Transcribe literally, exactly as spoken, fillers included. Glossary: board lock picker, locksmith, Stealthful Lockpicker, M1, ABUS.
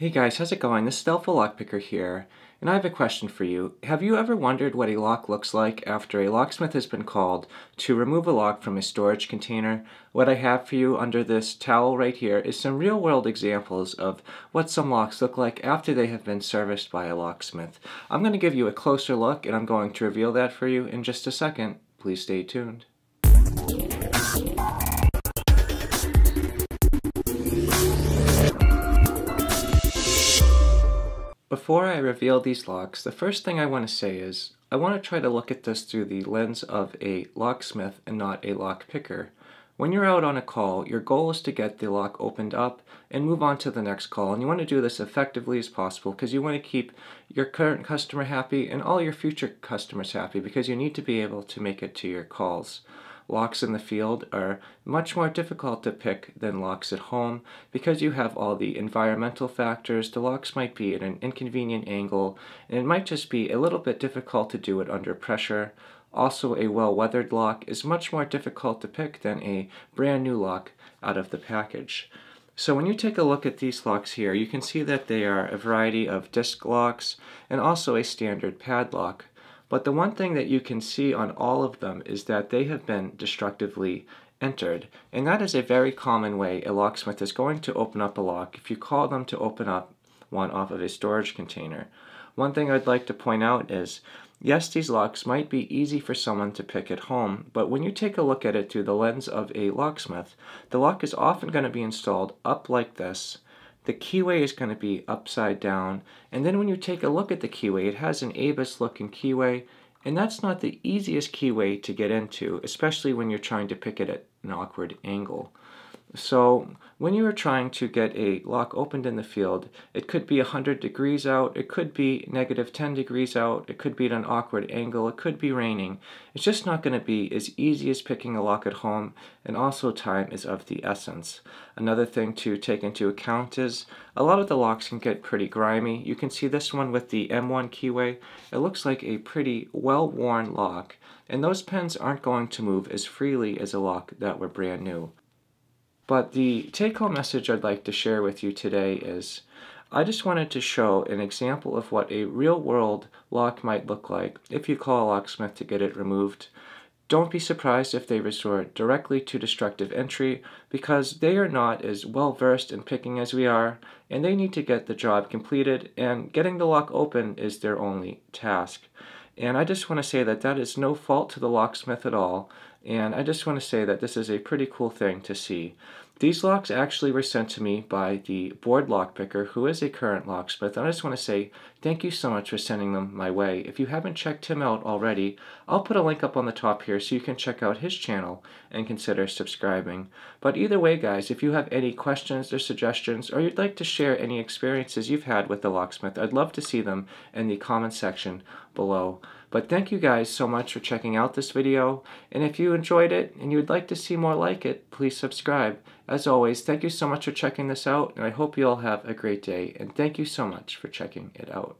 Hey guys, how's it going? This is Stealthful Lockpicker here, and I have a question for you. Have you ever wondered what a lock looks like after a locksmith has been called to remove a lock from a storage container? What I have for you under this towel right here is some real-world examples of what some locks look like after they have been serviced by a locksmith. I'm going to give you a closer look, and I'm going to reveal that for you in just a second. Please stay tuned. Before I reveal these locks, the first thing I want to say is, I want to try to look at this through the lens of a locksmith and not a lock picker. When you're out on a call, your goal is to get the lock opened up and move on to the next call, and you want to do this effectively as possible because you want to keep your current customer happy and all your future customers happy because you need to be able to make it to your calls. Locks in the field are much more difficult to pick than locks at home because you have all the environmental factors. The locks might be at an inconvenient angle, and it might just be a little bit difficult to do it under pressure. Also, a well-weathered lock is much more difficult to pick than a brand new lock out of the package. So when you take a look at these locks here, you can see that they are a variety of disc locks and also a standard padlock. But the one thing that you can see on all of them is that they have been destructively entered. And that is a very common way a locksmith is going to open up a lock if you call them to open up one off of a storage container. One thing I'd like to point out is, yes, these locks might be easy for someone to pick at home, but when you take a look at it through the lens of a locksmith, the lock is often going to be installed up like this. The keyway is going to be upside down, and then when you take a look at the keyway, it has an ABUS looking keyway, and that's not the easiest keyway to get into, especially when you're trying to pick it at an awkward angle. So when you are trying to get a lock opened in the field, it could be one hundred degrees out, it could be negative ten degrees out, it could be at an awkward angle, it could be raining. It's just not going to be as easy as picking a lock at home, and also time is of the essence. Another thing to take into account is a lot of the locks can get pretty grimy. You can see this one with the M one keyway. It looks like a pretty well-worn lock, and those pins aren't going to move as freely as a lock that were brand new. But the take-home message I'd like to share with you today is, I just wanted to show an example of what a real-world lock might look like if you call a locksmith to get it removed. Don't be surprised if they resort directly to destructive entry because they are not as well-versed in picking as we are, and they need to get the job completed, and getting the lock open is their only task. And I just want to say that that is no fault to the locksmith at all, and I just want to say that this is a pretty cool thing to see. These locks actually were sent to me by the Board Lock Picker, who is a current locksmith, and I just want to say thank you so much for sending them my way. If you haven't checked him out already, I'll put a link up on the top here so you can check out his channel and consider subscribing. But either way, guys, if you have any questions or suggestions, or you'd like to share any experiences you've had with the locksmith, I'd love to see them in the comment section below. But thank you guys so much for checking out this video, and if you enjoyed it and you would like to see more like it, please subscribe. As always, thank you so much for checking this out, and I hope you all have a great day, and thank you so much for checking it out.